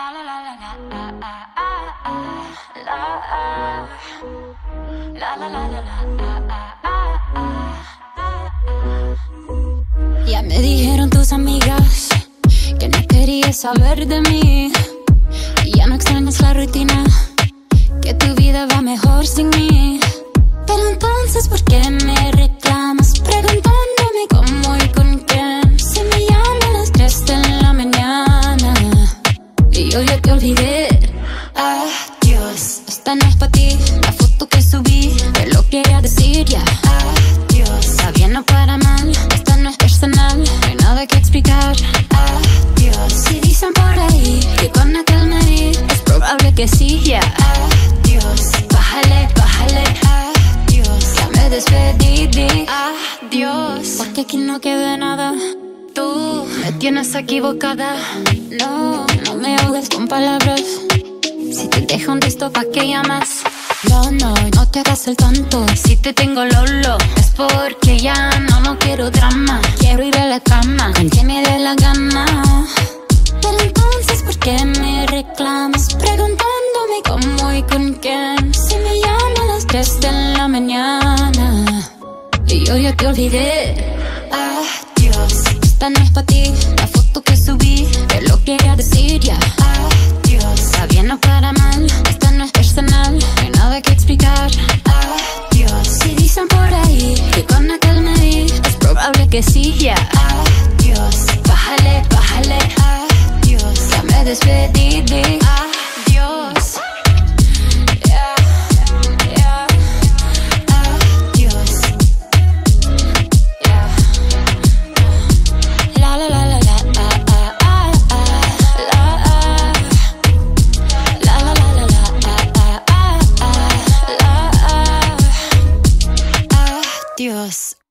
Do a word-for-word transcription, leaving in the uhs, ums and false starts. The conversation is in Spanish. La la la la la la la la la. Ya me dijeron tus amigas que no querías saber de mí, y ya no extrañas la rutina, que tu vida va mejor sin mí. Pero entonces, ¿por qué me reclamas preguntándome cómo y con quién? Si me llaman a las tres de la mañana y yo ya te olvidé. Adiós, esta no es pa' ti, la foto que subí te lo quería decir ya. Adiós, está bien o para mal, esta no es personal, no hay nada que explicar. Adiós, si dicen por ahí que con aquel me vi, es probable que sí ya. Adiós, bájale, bájale. Despedí, di adiós, porque aquí no queda nada. Tú me tienes equivocada. No, no me ahogues con palabras. Si te dejo un texto, ¿pa' qué llamas? No, no, no te hagas el tonto. Si te tengo lolo, es porque ya no, no quiero drama. Quiero ir a la cama con quien me dé la gana. Pero entonces, ¿por qué me reclamas preguntándome cómo y con quién? Si me llaman a las tres de la mañana y yo ya te olvidé. Adiós, esta no es pa' ti, la foto que subí te lo quería decir ya. Adiós, está bien o para mal, esta no es personal, no hay nada que explicar. Adiós, si dicen por ahí que con aquel me vi, es probable que sí ya. Adiós, bájale, bájale. Adiós, ya me despedí de adiós. Adiós.